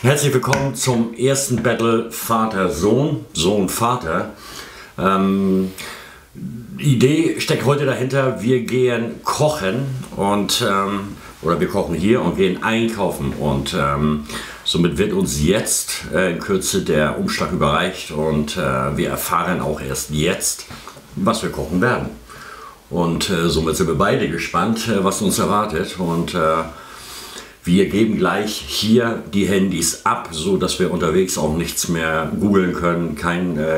Herzlich willkommen zum ersten Battle Vater-Sohn, Sohn-Vater. Idee steckt heute dahinter, wir gehen kochen und oder wir kochen hier und gehen einkaufen und somit wird uns jetzt in Kürze der Umschlag überreicht und wir erfahren auch erst jetzt, was wir kochen werden. Und somit sind wir beide gespannt, was uns erwartet, und wir geben gleich hier die Handys ab, so dass wir unterwegs auch nichts mehr googeln können,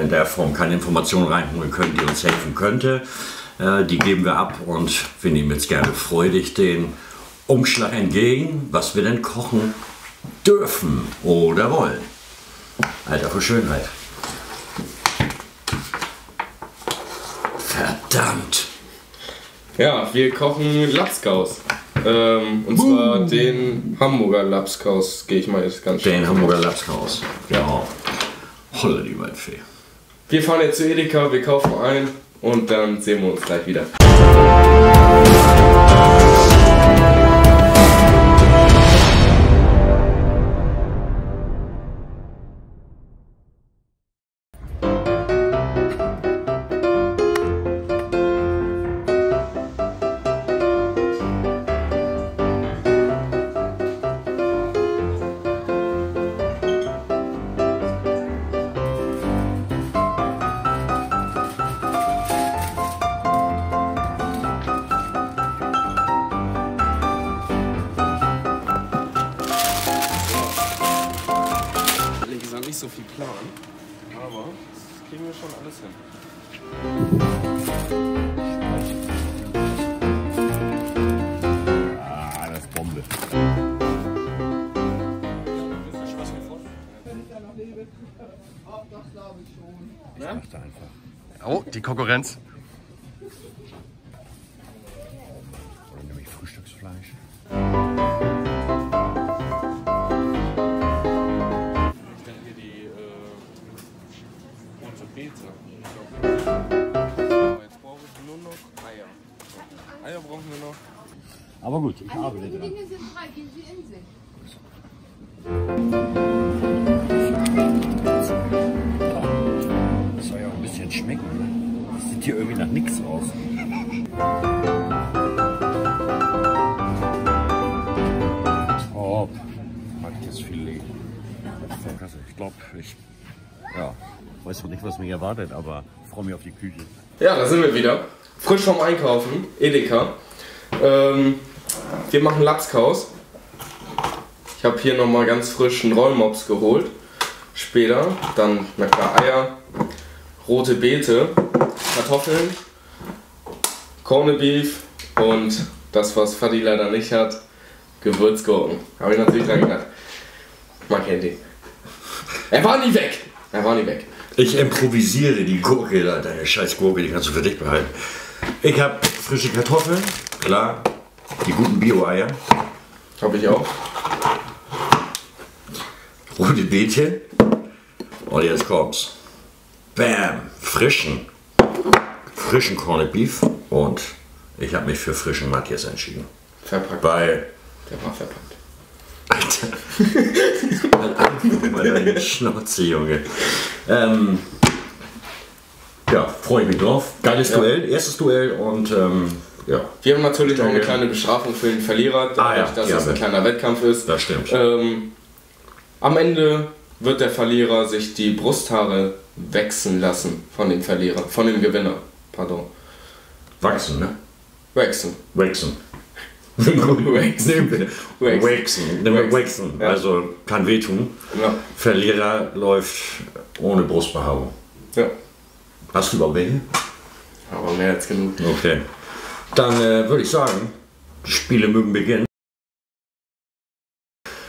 in der Form keine Informationen reinholen können, die uns helfen könnte. Die geben wir ab und wir nehmen jetzt gerne freudig den Umschlag entgegen, was wir denn kochen dürfen oder wollen. Alter, für Schönheit. Verdammt! Ja, wir kochen Labskaus. Und zwar den Hamburger Labskaus, gehe ich mal jetzt ganz schnell. Den Hamburger Labskaus, genau. Holla die Waldfee. Wir fahren jetzt zu Edeka, wir kaufen ein und dann sehen wir uns gleich wieder. So viel Plan, aber das kriegen wir schon alles hin. Ah, das ist Bombe. Ich dachte einfach. Oh, die Konkurrenz. Oder nämlich Frühstücksfleisch. Eier brauchen wir noch. Aber gut, ich arbeite dran. Die Dinge sind frei, gehen Sie in sich. Das soll ja auch ein bisschen schmecken. Das sieht hier irgendwie nach nichts aus. Oh, Matjes Filet. Ich glaube, ja, weiß noch nicht, was mich erwartet, aber ich freue mich auf die Küche. Ja, da sind wir wieder. Frisch vom Einkaufen, Edeka. Wir machen Labskaus. Ich habe hier nochmal ganz frischen Rollmops geholt. Später dann, na klar, Eier, rote Beete, Kartoffeln, Corned Beef und das, was Fadi leider nicht hat, Gewürzgurken. Habe ich natürlich dran gedacht. Man kennt ihn. Er war nie weg! Er war nie weg. Ich improvisiere die Gurke, deine scheiß Gurke, die kannst du für dich behalten. Ich habe frische Kartoffeln, klar, die guten Bio-Eier. Habe ich auch. Rote Beete. Und jetzt kommt's. Bam, frischen Corned Beef. Und ich habe mich für frischen Matjes entschieden. Verpackt. Weil der war verpackt. Alter, mal angucken bei deiner Schnauze, Junge. Ja, freue ich mich drauf. Geiles Duell, erstes Duell und ja. Wir haben natürlich auch eine kleine Bestrafung für den Verlierer, dass es ein kleiner Wettkampf ist. Das stimmt. Am Ende wird der Verlierer sich die Brusthaare wachsen lassen von dem Verlierer, von dem Gewinner. Pardon. Wachsen, ne? Wachsen. Waxen. Also kann wehtun. Ja. Verlierer läuft ohne Brustbehaarung. Ja. Hast du überhaupt welche? Aber mehr als genug. Okay. Dann würde ich sagen, Spiele mögen beginnen.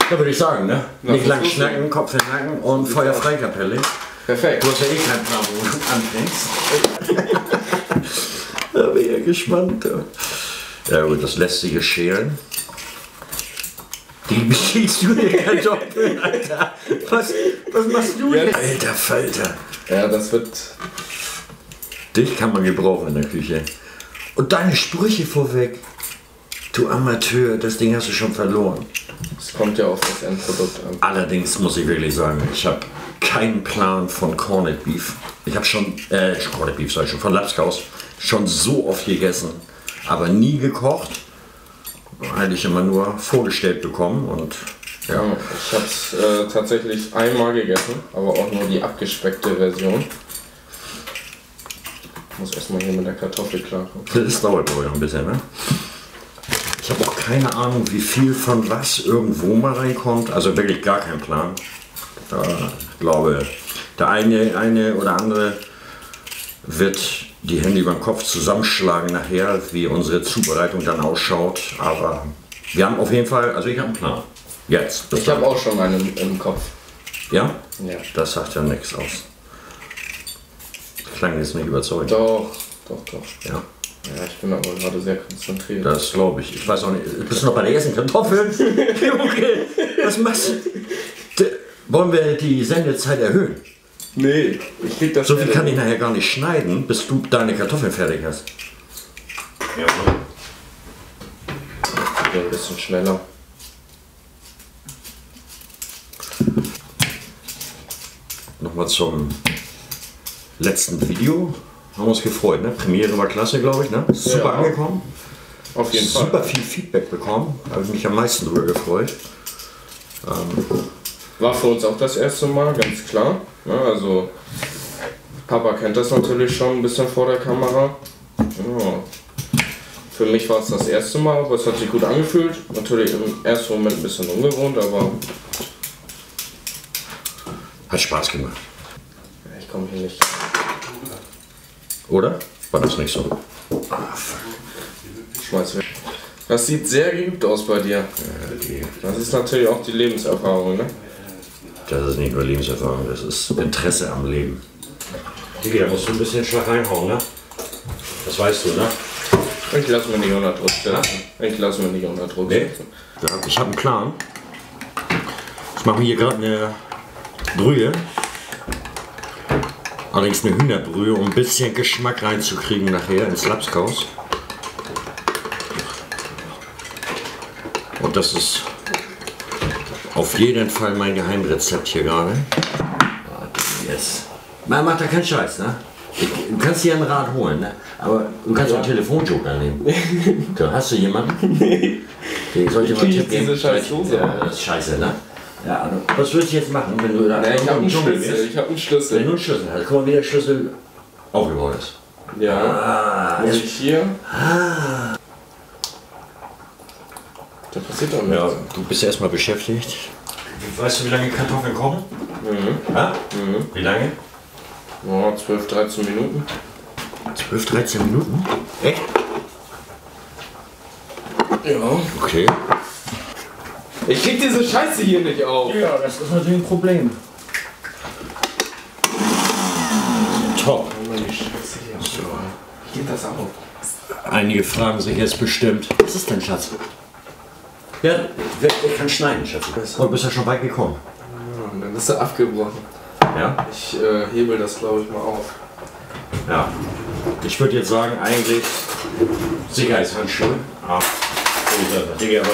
Da würde ich sagen, ne? Na, nicht lang schnacken, du? Kopf in den Nacken und Feuer frei, Kapelle. Perfekt. Du hast ja eh keinen Plan, wo du anfängst. Da bin ich ja gespannt. Ja gut, das lästige Schälen. Die beschießt du dir Kartoffeln, Alter. Was machst du denn? Alter Falter. Ja, das wird... Dich kann man gebrauchen in der Küche. Und deine Sprüche vorweg. Du Amateur, das Ding hast du schon verloren. Es kommt ja auf das Endprodukt an. Allerdings muss ich wirklich sagen, ich habe keinen Plan von Corned Beef. Ich habe schon, Corned Beef sag ich schon, von Labskaus schon so oft gegessen, aber nie gekocht. Hätte ich immer nur vorgestellt bekommen und ja. Ich habe es tatsächlich einmal gegessen, aber auch nur die abgespeckte Version. Ich muss erstmal hier mit der Kartoffel klarkommen. Das dauert aber ja ein bisschen, ne? Ich habe auch keine Ahnung, wie viel von was irgendwo mal reinkommt. Also wirklich gar keinen Plan. Da, ich glaube, der eine oder andere wird die Hände über den Kopf zusammenschlagen nachher, wie unsere Zubereitung dann ausschaut. Aber wir haben auf jeden Fall, also ich habe einen Plan. Jetzt. Ich habe auch schon einen im Kopf. Ja? Ja. Das sagt ja nichts aus. Klang jetzt nicht überzeugend. Doch, doch, doch. Ja. Ja, ich bin aber gerade sehr konzentriert. Das glaube ich. Ich weiß auch nicht. Bist du noch bei der ersten Kartoffeln? Okay. Was machst du? Wollen wir die Sendezeit erhöhen? Nee, ich krieg das. So viel kann ich nachher gar nicht schneiden, bis du deine Kartoffeln fertig hast. Ja, okay. Ein bisschen schneller. Nochmal zum letzten Video. Haben uns gefreut, ne? Premiere war klasse, glaube ich, ne? Super ja, angekommen. Auf jeden Fall. Super viel Feedback bekommen. Habe ich mich am meisten drüber gefreut. War für uns auch das erste Mal, ganz klar. Ja, also Papa kennt das natürlich schon ein bisschen vor der Kamera. Ja. Für mich war es das erste Mal, aber es hat sich gut angefühlt. Natürlich im ersten Moment ein bisschen ungewohnt, aber hat Spaß gemacht. Ich komme hier nicht. Oder? War das nicht so? Ah, fuck. Schmeiß weg. Das sieht sehr geübt aus bei dir. Okay. Das ist natürlich auch die Lebenserfahrung, ne? Das ist nicht nur Lebenserfahrung, das ist Interesse am Leben. Digi, da musst du ein bisschen Schlag reinhauen, ne? Das weißt du, ne? Ich lasse mich nicht unter Druck setzen. Ich lasse mich nicht unter Druck setzen. Nee? Ich habe einen Plan. Ich mache mir hier gerade eine Brühe. Allerdings eine Hühnerbrühe, um ein bisschen Geschmack reinzukriegen nachher ins Labskaus. Und das ist auf jeden Fall mein Geheimrezept hier gerade. Yes. Man macht da keinen Scheiß, ne? Du kannst dir einen Rat holen, ne? Aber du kannst auch einen Telefonjoker nehmen. So, hast du jemanden? Nee. Okay, soll ich dir mal einen Tipp geben? Ja, das ist scheiße, ne? Ja, also, was würdest du jetzt machen, wenn du da ich hab einen Schlüssel. Wenn du einen Schlüssel hast, guck mal, wie der Schlüssel aufgebaut ist. Ja, jetzt hier. Ah. Das passiert doch nicht. Ja, du bist ja erstmal beschäftigt. Weißt du, wie lange Kartoffeln kochen? Mhm. Ja? Mhm. Wie lange? Ja, 12, 13 Minuten. 12, 13 Minuten? Echt? Ja. Okay. Ich krieg diese Scheiße hier nicht auf. Ja, das ist natürlich ein Problem. Top. So. Wie geht das auch? Einige fragen sich jetzt bestimmt, was ist denn, Schatz? Ja, ich kann schneiden, Schatz. Und du bist ja schon weit gekommen. Ja, und dann ist er abgebrochen. Ja? Ich hebel das, glaube ich, mal auf. Ja. Ich würde jetzt sagen, eigentlich Sicherheitshandschuhe. Ah. Digga, aber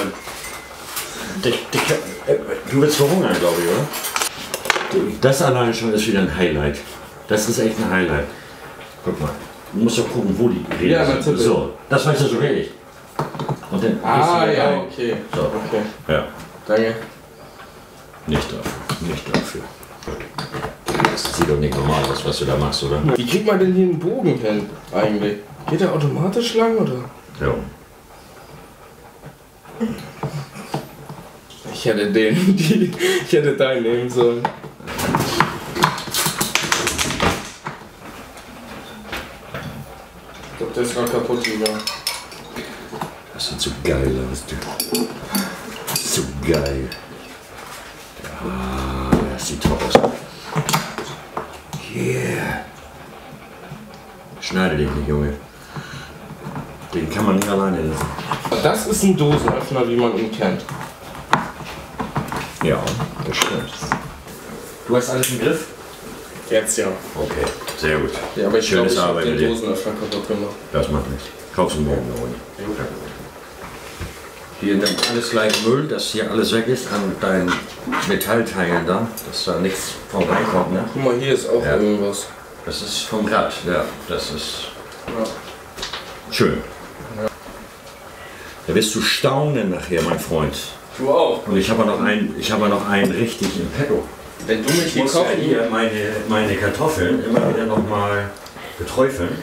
du wirst verhungern, glaube ich, oder? Das alleine schon ist wieder ein Highlight. Das ist echt ein Highlight. Guck mal, du musst doch gucken, wo die Rede sind. So, das weißt du so richtig. Und dann okay. So. Okay. Ja. Danke. Nicht dafür, nicht dafür. Das sieht doch nicht normal aus, was du da machst, oder? Wie kriegt man denn hier einen Bogen hin, eigentlich? Geht der automatisch lang, oder? Ja. Ich hätte deinen nehmen sollen. Ich glaube, der ist gerade kaputt gegangen. Das sieht so geil aus, du. Das ist so geil. Ah, das sieht top aus. Yeah. Schneide dich nicht, Junge. Den kann man nicht alleine lassen. Das ist ein Dosenöffner, wie man ihn kennt. Ja, das stimmt. Du hast alles im Griff? Jetzt ja. Okay, sehr gut. Ja, aber ich glaube, ich habe den Dosenöffner kaputt gemacht. Das macht nichts. Kaufst du morgen. Hier dann alles gleich Müll, dass hier alles weg ist an deinen Metallteilen da, dass da nichts vorbeikommt. Ne? Guck mal, hier ist auch irgendwas. Das ist vom Rad, ja. Das ist schön. Ja. Da wirst du staunen nachher, mein Freund. Du auch. Und ich habe noch einen, richtig im Petto. Wenn du mich musst ja hier meine Kartoffeln immer wieder nochmal beträufeln.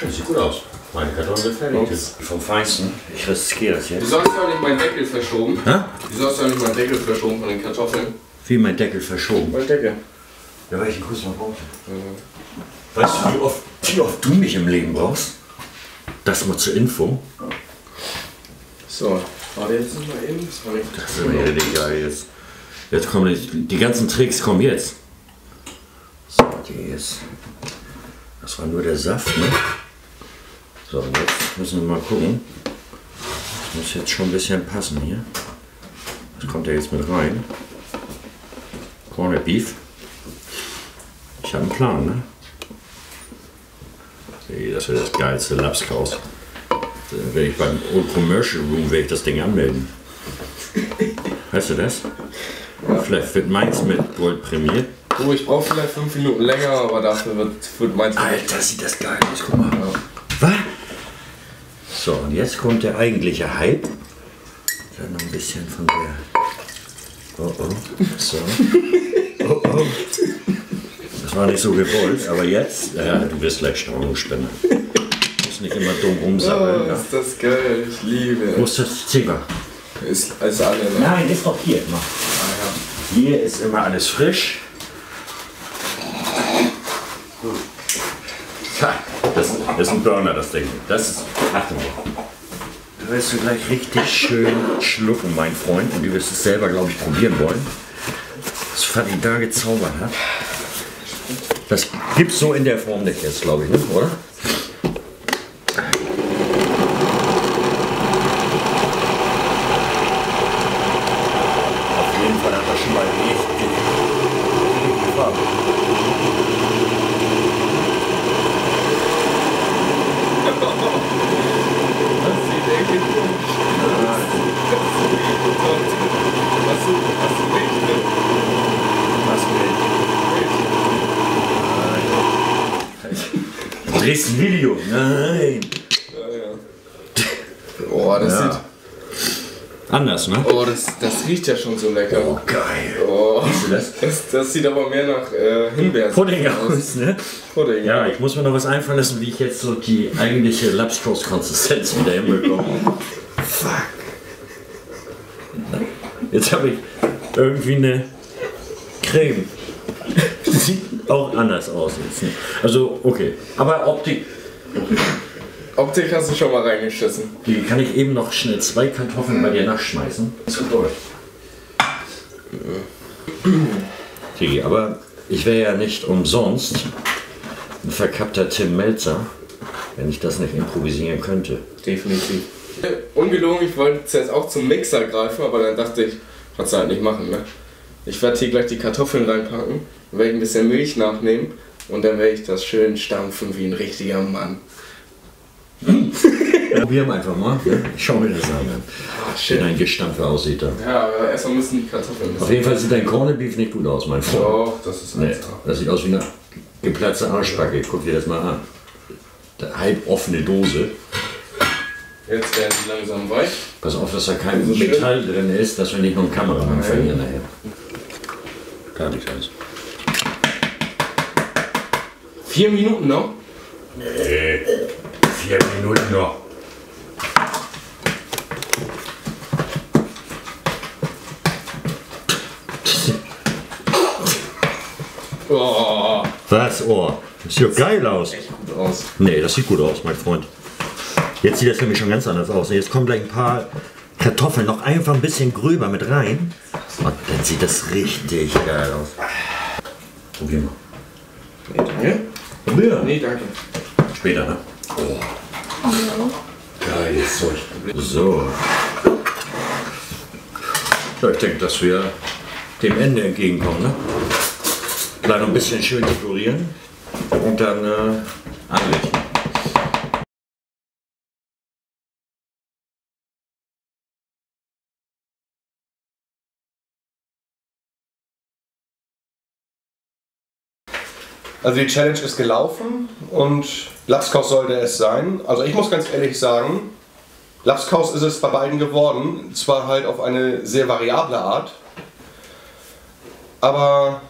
Das sieht gut aus. Meine Kartoffeln sind fertig. Ups. Vom Feinsten. Ich riskiere das jetzt. Wieso hast du auch nicht meinen Deckel verschoben? Hä? Wieso hast du auch nicht meinen Deckel verschoben von den Kartoffeln? Wie mein Deckel verschoben? Mein Deckel. Ja, weil ich einen Kuss noch brauche. Ja. Weißt du, wie oft du mich im Leben brauchst? Das mal zur Info. So, warte, jetzt sind wir eben. Das ist mir richtig geil jetzt. Jetzt kommen die ganzen Tricks kommen jetzt. So, jetzt. Das war nur der Saft, ne? So, jetzt müssen wir mal gucken. Das muss jetzt schon ein bisschen passen hier. Was kommt da jetzt mit rein? Corned Beef. Ich habe einen Plan, ne? Okay, das wird das geilste Labskaus. Wenn ich beim Old Commercial Room werde ich das Ding anmelden. Weißt du das? Ja. Vielleicht wird meins mit Gold prämiert. Oh, ich brauche vielleicht 5 Minuten länger, aber dafür wird meins. Alter, sieht das geil aus, guck mal. Ja. Was? So, und jetzt kommt der eigentliche Hype. Dann noch ein bisschen von der. Oh oh. So. Oh oh. Das war nicht so gewollt, aber jetzt. Du wirst gleich Strahlungsspinner. Du musst nicht immer dumm rumsammeln. Oh, ist das geil, ich liebe. Wo ist das Zimmer? Ist alles alle. Nein, ist doch hier immer. Ah, ja. Hier ist immer alles frisch. Das ist ein Burner, das Ding. Das ist. Achtung. Da wirst du gleich richtig schön schlucken, mein Freund. Und du wirst es selber, glaube ich, probieren wollen. Was Fatih da gezaubert hat. Das gibt es so in der Form nicht jetzt, glaube ich, ne? Oder? Auf jeden Fall hat das schon mal richtig gefahren. Du drehst ein Video. Nein. Boah, das sieht anders, ne? Oh, das riecht ja schon so lecker. Oh, geil. Oh, siehst du das? Das sieht aber mehr nach Himbeeren Pudding aus, ne? Pudding. Ja, ich muss mir noch was einfallen lassen, wie ich jetzt so die eigentliche Labskaus-Konsistenz wieder hinbekomme. Fuck. Jetzt habe ich irgendwie eine Creme. Sieht auch anders aus jetzt. Also, okay. Aber Optik. Okay. Optik hast du schon mal reingeschissen. Die kann ich eben noch schnell 2 Kartoffeln bei dir nachschmeißen. Das kommt durch. Tigi, aber ich wäre ja nicht umsonst ein verkappter Tim Melzer, wenn ich das nicht improvisieren könnte. Definitiv. Ungelogen, ich wollte jetzt auch zum Mixer greifen, aber dann dachte ich, kannst du halt nicht machen, ne? Ich werde hier gleich die Kartoffeln reinpacken, werde ich ein bisschen Milch nachnehmen und dann werde ich das schön stampfen wie ein richtiger Mann. Probieren wir einfach mal. Ich schau mir das an, wie dein Gestampfe aussieht. Dann. Ja, aber erstmal müssen die Kartoffeln. Auf jeden Fall sieht dein Corned Beef nicht gut aus, mein Freund. Doch, das ist nee, das sieht aus wie eine geplatzte Arschbacke. Guck dir das mal an. Eine halboffene Dose. Jetzt werden die langsam weich. Pass auf, dass da kein Metall drin ist, dass wir nicht nur einen Kameramann verlieren nachher. Gar nichts alles. 4 Minuten noch? Nee. 4 Minuten noch. Oh. Was? Oh. Das sieht doch geil aus. Echt gut aus. Nee, das sieht gut aus, mein Freund. Jetzt sieht das nämlich schon ganz anders aus. Jetzt kommen gleich ein paar Kartoffeln noch einfach ein bisschen gröber mit rein. Und dann sieht das richtig geil aus. Probier mal. Nee, danke. Probier. Nee, danke. Später, ne? Oh. Geiles Zeug. So. Ja, ich denke, dass wir dem Ende entgegenkommen, ne? Gleich noch ein bisschen schön dekorieren und dann anrichten. Also die Challenge ist gelaufen und Labskaus sollte es sein. Also ich muss ganz ehrlich sagen, Labskaus ist es bei beiden geworden, zwar halt auf eine sehr variable Art, aber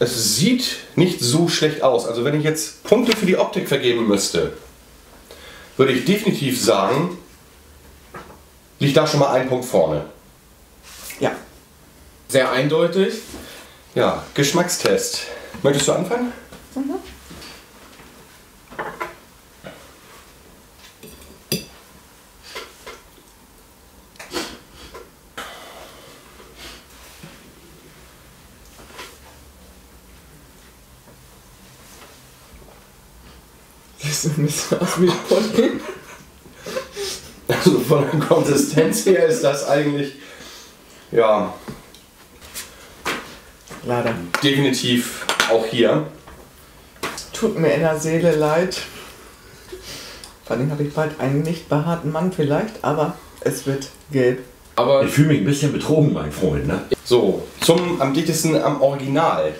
es sieht nicht so schlecht aus. Also wenn ich jetzt Punkte für die Optik vergeben müsste, würde ich definitiv sagen, liegt da schon mal ein Punkt vorne. Ja, sehr eindeutig. Ja, Geschmackstest. Möchtest du anfangen? Mhm. Das ist ein bisschen aus wie Potty. Also von der Konsistenz her ist das eigentlich, ja, leider definitiv auch hier. Tut mir in der Seele leid. Vor allem habe ich bald einen nicht behaarten Mann vielleicht, aber es wird gelb. Aber ich fühle mich ein bisschen betrogen, mein Freund. Ne? So, am dichtesten am Original.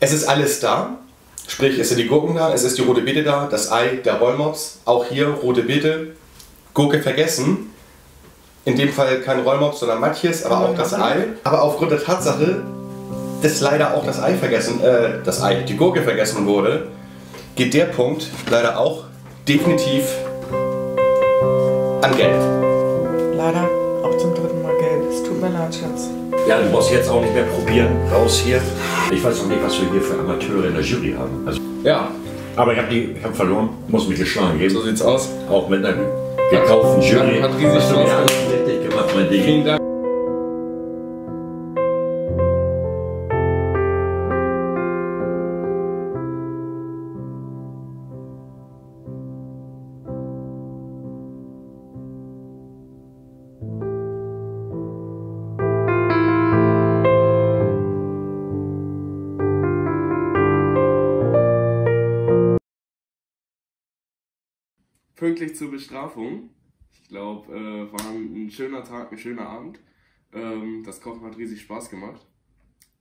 Es ist alles da. Sprich, es sind die Gurken da, es ist die rote Beete da, das Ei, der Rollmops, auch hier rote Beete, Gurke vergessen. In dem Fall kein Rollmops, sondern Matjes, aber auch das Ei. Aber aufgrund der Tatsache, dass leider auch das Ei vergessen, die Gurke vergessen wurde, geht der Punkt leider auch definitiv an Gelb. Leider auch zum dritten Mal Gelb. Es tut mir leid, Schatz. Ja, du brauchst jetzt auch nicht mehr probieren. Raus hier. Ich weiß noch nicht, was wir hier für Amateure in der Jury haben. Also, ja. Aber ich hab verloren, muss mich geschlagen geben. So sieht's aus. Auch mit einer gekauften Jury. Hat riesig Spaß gemacht. Richtig gemacht, mein Ding. Vielen Dank. Pünktlich zur Bestrafung. Ich glaube, war ein schöner Tag, ein schöner Abend. Das Kochen hat riesig Spaß gemacht.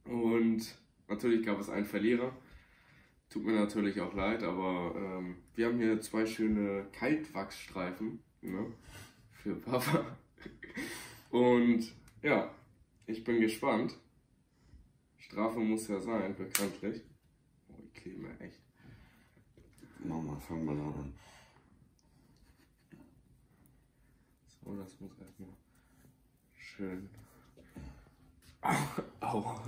Und natürlich gab es einen Verlierer. Tut mir natürlich auch leid, aber wir haben hier zwei schöne Kaltwachsstreifen, ne, für Papa. Und ja, ich bin gespannt. Strafe muss ja sein, bekanntlich. Oh, ich klebe echt. Mama, fang mal an. Oh, das muss erstmal schön. Aua.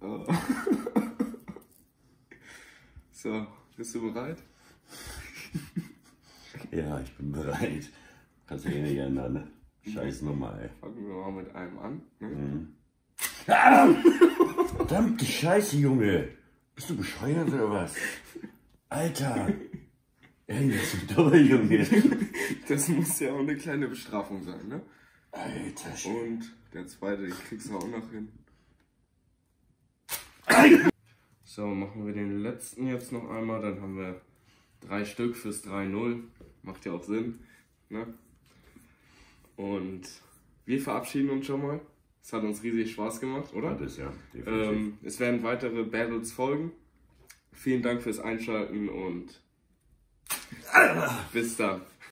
Oh. So, bist du bereit? Ja, ich bin bereit. Kannst du eh nicht ändern, ne? Scheiß nochmal, ey. Fangen wir mal mit einem an. Ne? Mhm. Ah! Verdammte Scheiße, Junge! Bist du bescheuert oder was? Alter! Irgendwas mit Doppel-Junge. Das muss ja auch eine kleine Bestrafung sein, ne? Alter Scheiße. Und der zweite, den kriegst du auch noch hin. So, machen wir den letzten jetzt noch einmal. Dann haben wir 3 Stück fürs 3-0. Macht ja auch Sinn, ne? Und wir verabschieden uns schon mal. Es hat uns riesig Spaß gemacht, oder? Hat es, ja, definitiv. Es werden weitere Battles folgen. Vielen Dank fürs Einschalten und bis dann.